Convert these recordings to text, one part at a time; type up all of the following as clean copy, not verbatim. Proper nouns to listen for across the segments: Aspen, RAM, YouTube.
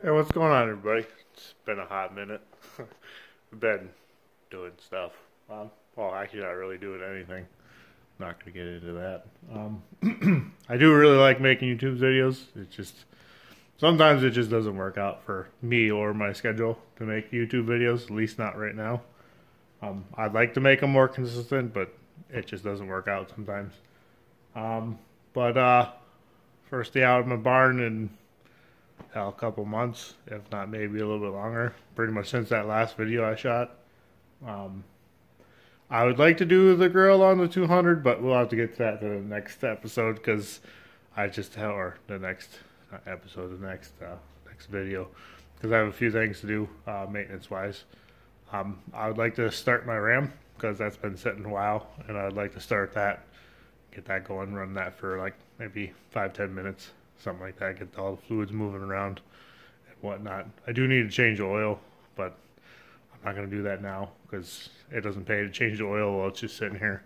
Hey, what's going on, everybody? It's been a hot minute. I've been doing stuff. Well, actually not really doing anything. Not going to get into that. I do really like making YouTube videos. It's just, sometimes it just doesn't work out for me or my schedule to make YouTube videos, at least not right now. I'd like to make them more consistent, but it just doesn't work out sometimes. First day out of my barn and a couple months, if not maybe a little bit longer, pretty much since that last video I shot. I would like to do the grill on the 200, but we'll have to get to that in the next episode, because I just have, or the next episode, the next video, because I have a few things to do maintenance wise. I would like to start my RAM, because that's been sitting a while, and I'd like to start that, get that going, run that for like maybe 5-10 minutes, something like that, get all the fluids moving around and whatnot. I do need to change the oil, but I'm not going to do that now because it doesn't pay to change the oil while it's just sitting here.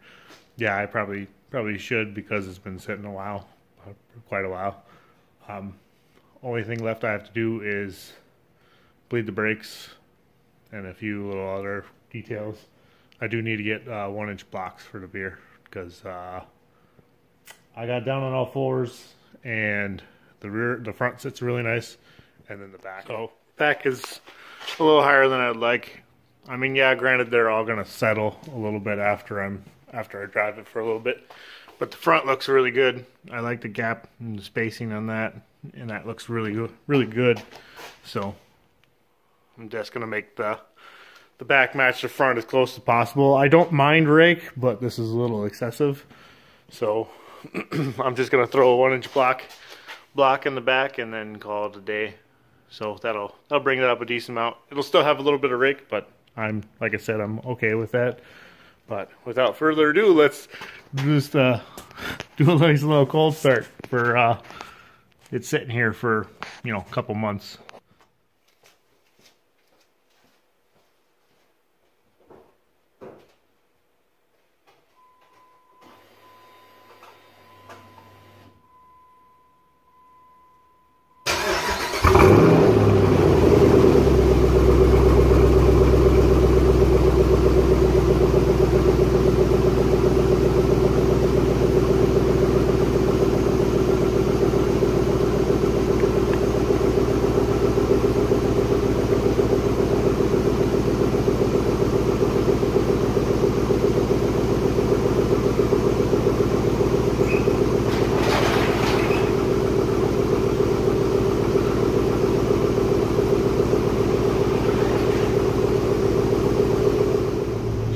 Yeah, I probably should, because it's been sitting a while, quite a while. Only thing left I have to do is bleed the brakes and a few little other details. I do need to get 1-inch blocks for the beer, because I got down on all fours, and the front sits really nice, and then the back. So back is a little higher than I'd like. I mean, yeah, granted, they're all gonna settle a little bit after I drive it for a little bit, but the front looks really good. I like the gap and the spacing on that, and that looks really good. So I'm just gonna make the back match the front as close as possible. I don't mind rake, but this is a little excessive, so I'm just gonna throw a 1-inch block in the back and then call it a day. So that'll bring it up a decent amount. It'll still have a little bit of rake, but I'm, like I said, I'm okay with that. But without further ado, let's just do a nice little cold start for it's sitting here for, you know, a couple months.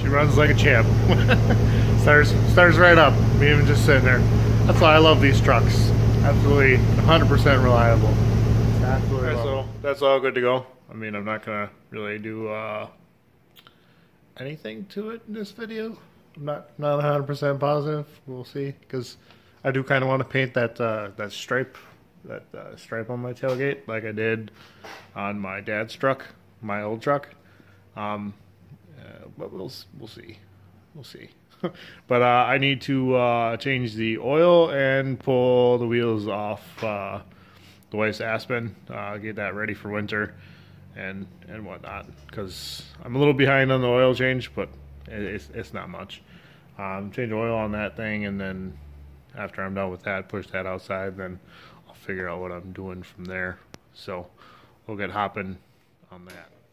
Runs like a champ. starts right up, even just sitting there. That's why I love these trucks. Absolutely 100% reliable. Absolutely. So that's all good to go. I mean, I'm not gonna really do anything to it in this video. I'm not 100% positive. We'll see, because I do kind of want to paint that stripe on my tailgate like I did on my dad's truck, my old truck. But we'll see. But I need to change the oil and pull the wheels off the wife's Aspen, get that ready for winter and whatnot, because I'm a little behind on the oil change, but it's not much. Change oil on that thing, and then after I'm done with that, push that outside, then I'll figure out what I'm doing from there. So we'll get hopping on that.